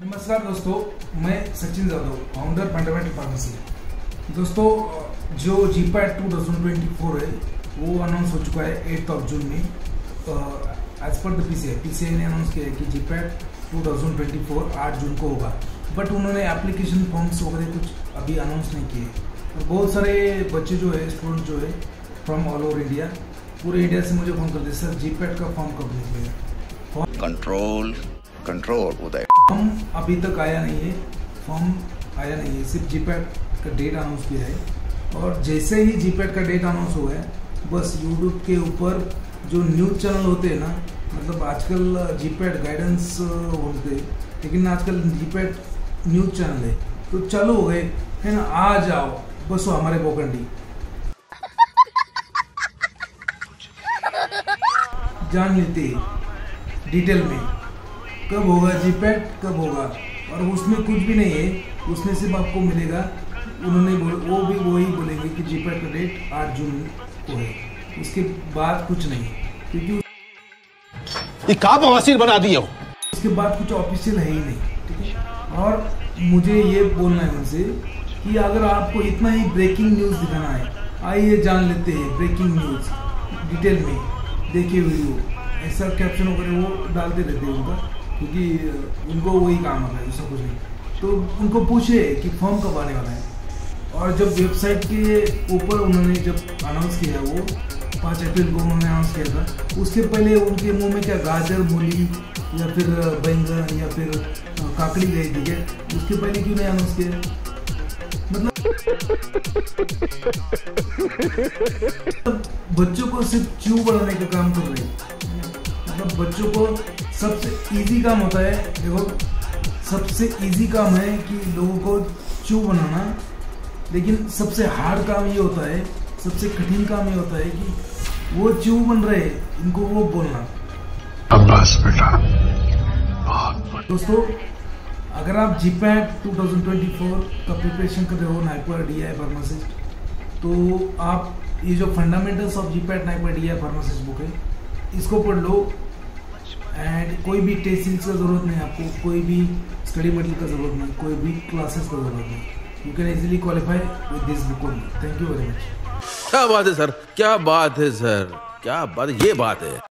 नमस्कार दोस्तों, मैं Sachin Jadhav, founder fundamental pharmacy. दोस्तों, जो जीपैट 2024 है वो अनाउंस हो चुका है 8 जून में। एज पर द पीसीआई ने अनाउंस किया है कि जीपैट 2024 8 जून को होगा, बट उन्होंने एप्लीकेशन फॉर्म्स वगैरह कुछ अभी अनाउंस नहीं किए। और बहुत सारे बच्चे जो है, स्टूडेंट जो है फ्रॉम ऑल ओवर इंडिया, पूरे इंडिया से मुझे फ़ोन कर दिया, सर जीपैट का फॉर्म कब निकलेगा? कंट्रोल होता है, फॉर्म अभी तक आया नहीं है, सिर्फ जीपैट का डेट अनाउंस किया है। और जैसे ही जीपैट का डेट अनाउंस हुआ है, बस यूट्यूब के ऊपर जो न्यूज़ चैनल होते हैं ना, मतलब आजकल जीपैट गाइडेंस बोलते हैं, लेकिन आजकल जीपैट न्यूज़ चैनल है, तो चलो हो गए है ना, आ जाओ बस वो हमारे पोखंडी जान लेते हैं डिटेल में कब होगा जीपैट कब होगा। और उसमें कुछ भी नहीं है, उसमें सिर्फ आपको मिलेगा, उन्होंने वो ही बोलेंगे कि जीपैट का डेट 8 जून को है, उसके बाद कुछ नहीं, क्योंकि ये बना दिया हो, उसके बाद कुछ ऑफिशियल है ही नहीं, ठीक है। और मुझे ये बोलना है उनसे कि अगर आपको इतना ही ब्रेकिंग न्यूज़ दिखाना है, आइए जान लेते हैं ब्रेकिंग न्यूज़ डिटेल में, देखिए वीडियो, ऐसा कैप्शन वगैरह वो डालते रहते हैं उनका, क्योंकि उनको वही काम आता है, ऐसा कुछ नहीं। तो उनको पूछे कि फॉर्म कब आने वाला है। और जब वेबसाइट के ऊपर उन्होंने जब अनाउंस किया, वो 5 अप्रैल को उन्होंने अनाउंस किया था, उसके पहले उनके मुंह में क्या गाजर, मूली या फिर बैंगन या फिर काकड़ी गई थी क्या? उसके पहले क्यों नहीं अनाउंस किया? मतलब बच्चों को सिर्फ च्यू बनाने का काम कर रहे हैं। बच्चों को सबसे इजी काम होता है, देखो सबसे इजी काम है कि लोगों को चू बनाना, लेकिन सबसे हार्ड काम ये होता है, सबसे कठिन काम ये होता है कि वो चू बन रहे, इनको वो बोलना। अब्बास बेटा, दोस्तों अगर आप जीपैट 2024 का प्रिपरेशन कर रहे हो, नाइपर DI फार्मासिस्ट, तो आप ये जो fundamentals of GPAT NIPER DI pharmacist book है, इसको पढ़ लो। एंड कोई भी टेस्ट सीरीज का ज़रूरत नहीं आपको, कोई भी स्टडी मटेरियल का ज़रूरत नहीं, कोई भी क्लासेस का ज़रूरत नहीं, you can easily qualify with this book only. Thank you very much. क्या बात है सर, क्या बात है सर, क्या बात, ये बात है।